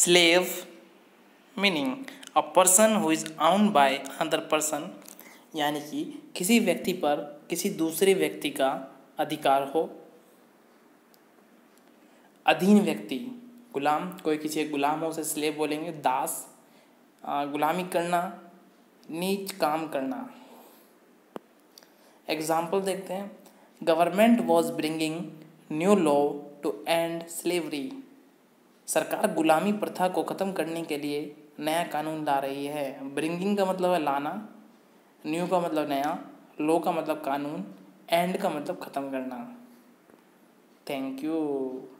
slave meaning a person who is owned by another person, यानी कि किसी व्यक्ति पर किसी दूसरे व्यक्ति का अधिकार हो। अधीन व्यक्ति गुलाम, कोई किसी गुलाम हो उसे स्लेव बोलेंगे। दास गुलामी करना, नीच काम करना। एग्जाम्पल देखते हैं। Government was bringing new law to end slavery, सरकार गुलामी प्रथा को ख़त्म करने के लिए नया कानून ला रही है। ब्रिंगिंग का मतलब है लाना, न्यू का मतलब नया, लॉ का मतलब कानून, एंड का मतलब ख़त्म करना। Thank you.